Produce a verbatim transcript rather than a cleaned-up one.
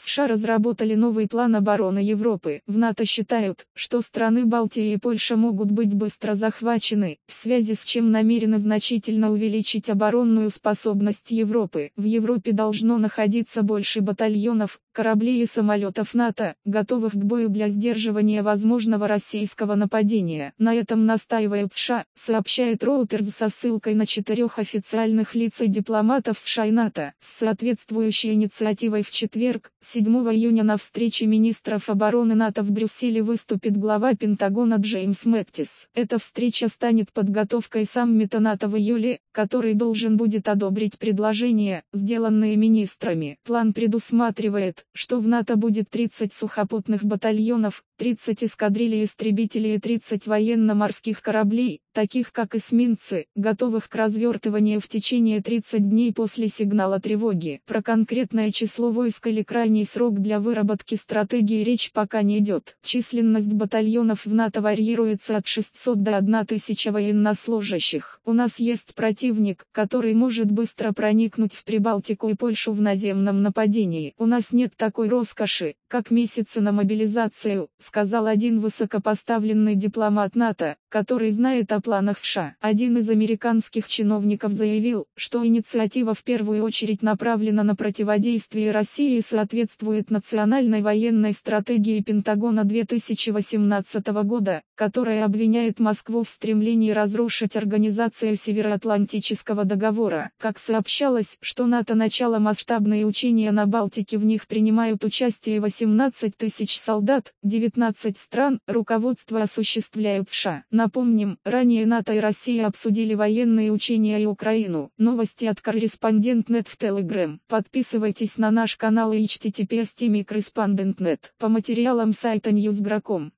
США разработали новый план обороны Европы. В НАТО считают, что страны Балтии и Польша могут быть быстро захвачены, в связи с чем намерены значительно увеличить оборонную способность Европы. В Европе должно находиться больше батальонов, кораблей и самолетов НАТО, готовых к бою для сдерживания возможного российского нападения. На этом настаивают США, сообщает Reuters со ссылкой на четырех официальных лиц и дипломатов США и НАТО. С соответствующей инициативой в четверг, седьмого июня, на встрече министров обороны НАТО в Брюсселе выступит глава Пентагона Джеймс Мэттис. Эта встреча станет подготовкой саммита НАТО в июле, который должен будет одобрить предложения, сделанные министрами. План предусматривает, что в НАТО будет тридцать сухопутных батальонов, тридцать эскадрилий истребителей и тридцать военно-морских кораблей, таких как эсминцы, готовых к развертыванию в течение тридцати дней после сигнала тревоги. Про конкретное число войск или крайний срок для выработки стратегии речь пока не идет. Численность батальонов в НАТО варьируется от шестисот до одной тысячи военнослужащих. У нас есть противник, который может быстро проникнуть в Прибалтику и Польшу в наземном нападении. У нас нет такой роскоши, как месяцы на мобилизацию, сказал один высокопоставленный дипломат НАТО, который знает о планах США. Один из американских чиновников заявил, что инициатива в первую очередь направлена на противодействие России и соответствует национальной военной стратегии Пентагона две тысячи восемнадцатого года, которая обвиняет Москву в стремлении разрушить организацию Североатлантического договора. Как сообщалось, что НАТО начало масштабные учения на Балтике, в них принимают участие восемнадцать тысяч солдат, девятнадцать стран, руководство осуществляют США. Напомним, ранее НАТО и Россия обсудили военные учения и Украину. Новости от Корреспондент точка нет в Телеграм. Подписывайтесь на наш канал и эйч ти ти пи эс точка ком слэш корреспондент точка нет. По материалам сайта ньюсгра точка ком.